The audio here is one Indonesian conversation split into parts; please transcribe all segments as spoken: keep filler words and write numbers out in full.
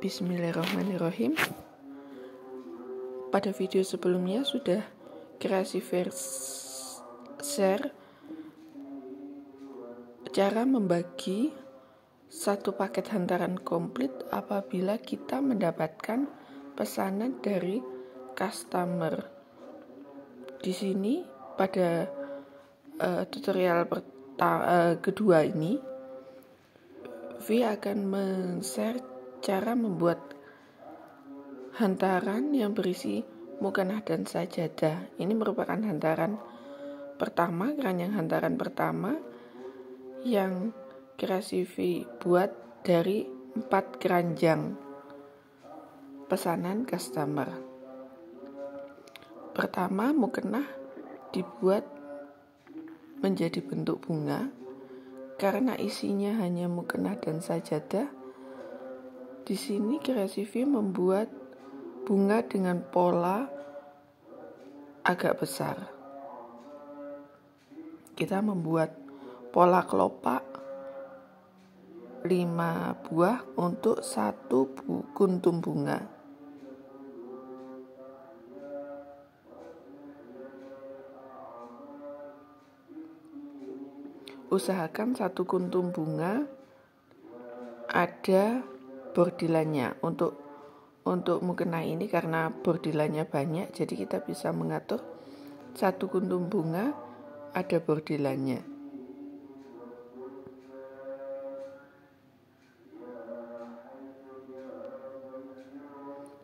Bismillahirrahmanirrahim. Pada video sebelumnya sudah Kreasi Fie share cara membagi satu paket hantaran komplit apabila kita mendapatkan pesanan dari customer. Di sini pada uh, tutorial uh, kedua ini, Fie akan men-share cara membuat hantaran yang berisi mukannah dan sajadah. Ini merupakan hantaran pertama, keranjang hantaran pertama yang Kreasi Fie buat dari empat keranjang pesanan customer. Pertama, mukannah dibuat menjadi bentuk bunga. Karena isinya hanya mukannah dan sajadah, di sini Kreasi Fie membuat bunga dengan pola agak besar. Kita membuat pola kelopak lima buah untuk satu kuntum bunga. Usahakan satu kuntum bunga ada bordilannya. Untuk untuk mukena ini karena bordilannya banyak, jadi kita bisa mengatur satu kuntum bunga ada bordilannya.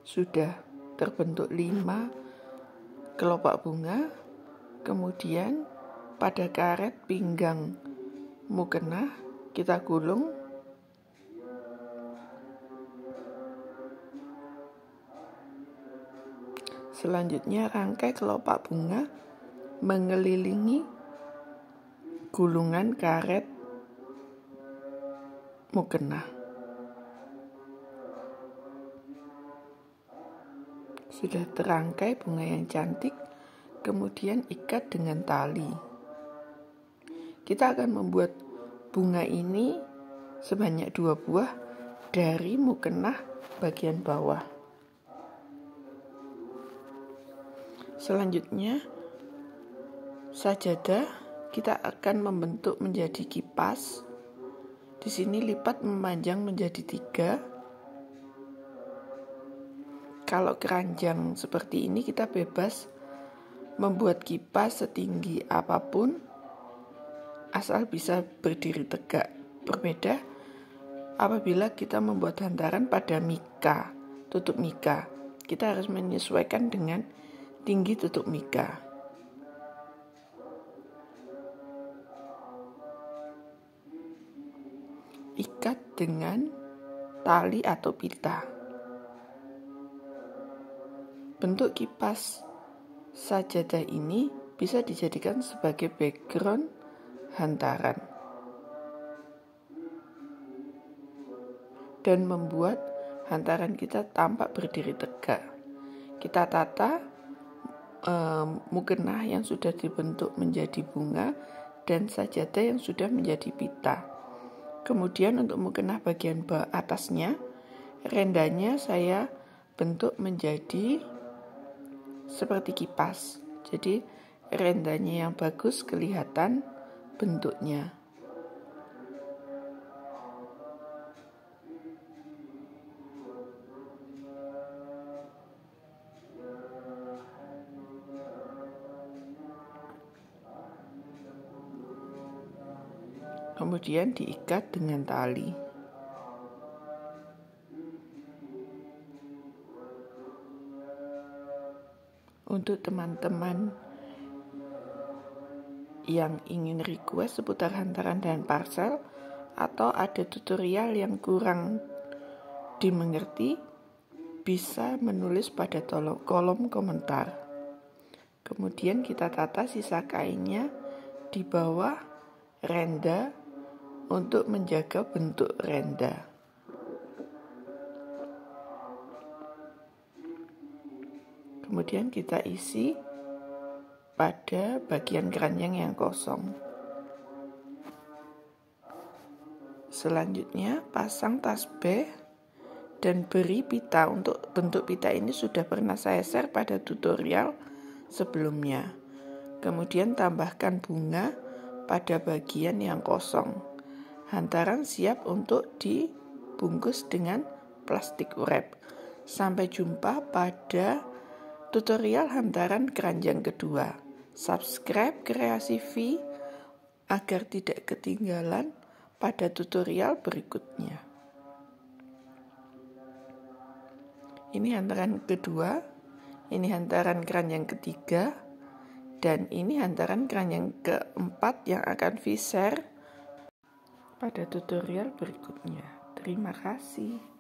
Sudah terbentuk lima kelopak bunga. Kemudian pada karet pinggang mukena kita gulung. Selanjutnya rangkai kelopak bunga mengelilingi gulungan karet mukena. Sudah terangkai bunga yang cantik, kemudian ikat dengan tali. Kita akan membuat bunga ini sebanyak dua buah dari mukena bagian bawah. Selanjutnya sajadah kita akan membentuk menjadi kipas. Di sini lipat memanjang menjadi tiga. Kalau keranjang seperti ini kita bebas membuat kipas setinggi apapun asal bisa berdiri tegak. Berbeda apabila kita membuat hantaran pada mika, tutup mika. Kita harus menyesuaikan dengan tinggi tutup mika. Ikat dengan tali atau pita. Bentuk kipas sajadah ini bisa dijadikan sebagai background hantaran dan membuat hantaran kita tampak berdiri tegak. Kita tata Uh, mukena yang sudah dibentuk menjadi bunga dan sajadah yang sudah menjadi pita. Kemudian untuk mukena bagian atasnya, rendanya saya bentuk menjadi seperti kipas. Jadi rendanya yang bagus kelihatan bentuknya. Kemudian diikat dengan tali. Untuk teman-teman yang ingin request seputar hantaran dan parcel atau ada tutorial yang kurang dimengerti, bisa menulis pada kolom komentar. Kemudian kita tata sisa kainnya di bawah renda untuk menjaga bentuk renda. Kemudian kita isi pada bagian keranjang yang kosong. Selanjutnya pasang tasbih dan beri pita. Untuk bentuk pita ini sudah pernah saya share pada tutorial sebelumnya. Kemudian tambahkan bunga pada bagian yang kosong. Hantaran siap untuk dibungkus dengan plastik wrap. Sampai jumpa pada tutorial hantaran keranjang kedua. Subscribe Kreasi Fie agar tidak ketinggalan pada tutorial berikutnya. Ini hantaran kedua, ini hantaran keranjang ketiga, dan ini hantaran keranjang keempat yang akan Fie share pada tutorial berikutnya. Terima kasih.